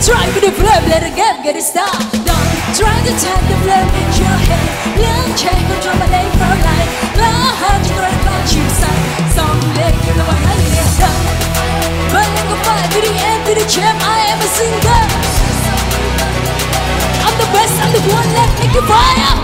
Try to the flame, let the game get it started. Don't try to take the flame in your head. Learn check control my name for life. Learn how to throw the punch inside. Someday you know what I mean. Burn like a fire to the end, to the champ. I am a singer. I'm the best, I'm the one that make you fire.